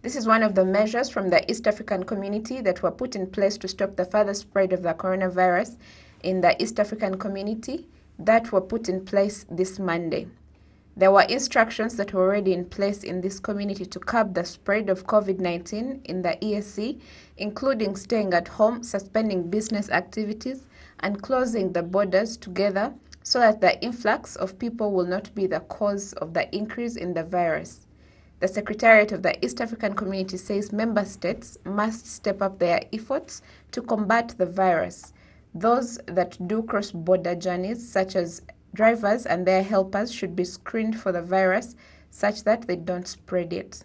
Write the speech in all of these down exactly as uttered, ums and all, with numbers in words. This is one of the measures from the East African Community that were put in place to stop the further spread of the coronavirus in the East African Community that were put in place this Monday. There were instructions that were already in place in this community to curb the spread of COVID nineteen in the E A C, including staying at home, suspending business activities, and closing the borders together so that the influx of people will not be the cause of the increase in the virus. The Secretariat of the East African Community says member states must step up their efforts to combat the virus. Those that do cross-border journeys, such as drivers and their helpers, should be screened for the virus such that they don't spread it.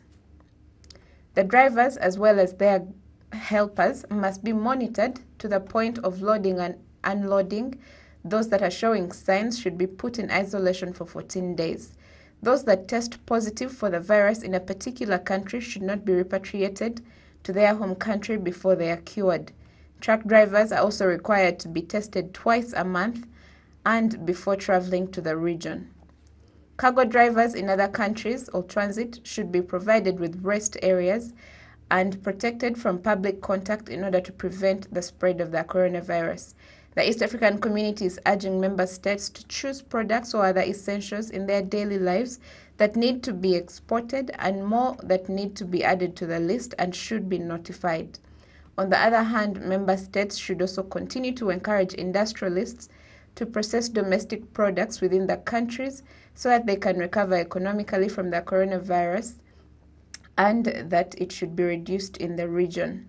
The drivers as well as their helpers must be monitored to the point of loading and unloading. Those that are showing signs should be put in isolation for fourteen days. Those that test positive for the virus in a particular country should not be repatriated to their home country before they are cured. Truck drivers are also required to be tested twice a month and before traveling to the region. Cargo drivers in other countries or transit should be provided with rest areas and protected from public contact in order to prevent the spread of the coronavirus. The East African Community is urging member states to choose products or other essentials in their daily lives that need to be exported and more that need to be added to the list and should be notified. On the other hand, member states should also continue to encourage industrialists to process domestic products within the countries so that they can recover economically from the coronavirus and that it should be reduced in the region.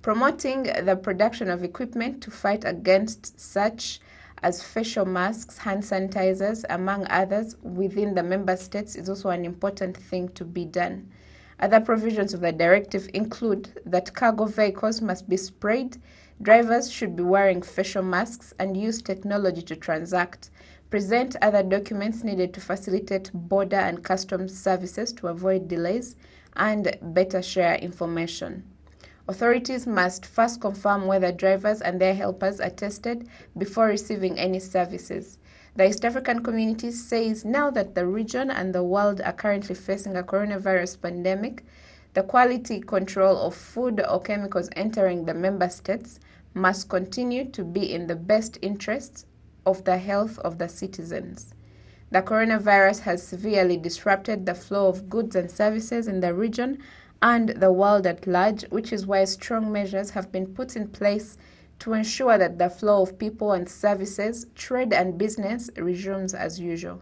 Promoting the production of equipment to fight against such as facial masks, hand sanitizers, among others, within the member states is also an important thing to be done. Other provisions of the directive include that cargo vehicles must be sprayed, drivers should be wearing facial masks and use technology to transact, present other documents needed to facilitate border and customs services to avoid delays, and better share information. Authorities must first confirm whether drivers and their helpers are tested before receiving any services. The East African Community says now that the region and the world are currently facing a coronavirus pandemic, the quality control of food or chemicals entering the member states must continue to be in the best interests of the health of the citizens. The coronavirus has severely disrupted the flow of goods and services in the region and the world at large, which is why strong measures have been put in place to ensure that the flow of people and services, trade and business resumes as usual.